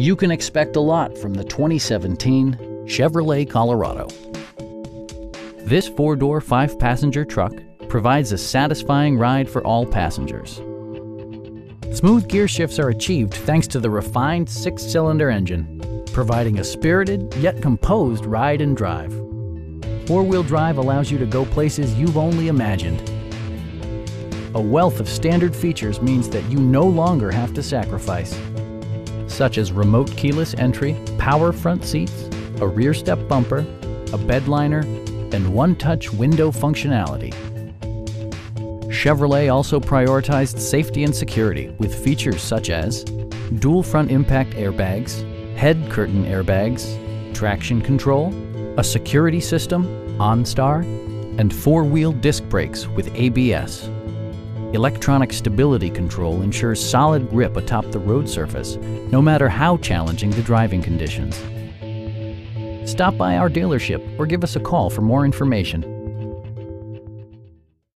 You can expect a lot from the 2017 Chevrolet Colorado. This four-door, five-passenger truck provides a satisfying ride for all passengers. Smooth gear shifts are achieved thanks to the refined six-cylinder engine, providing a spirited yet composed ride and drive. Four-wheel drive allows you to go places you've only imagined. A wealth of standard features means that you no longer have to sacrifice, such as remote keyless entry, power front seats, a rear step bumper, a bed liner, and one-touch window functionality. Chevrolet also prioritized safety and security with features such as dual front impact airbags, head curtain airbags, traction control, a security system, OnStar, and four-wheel disc brakes with ABS. Electronic stability control ensures solid grip atop the road surface, no matter how challenging the driving conditions. Stop by our dealership or give us a call for more information.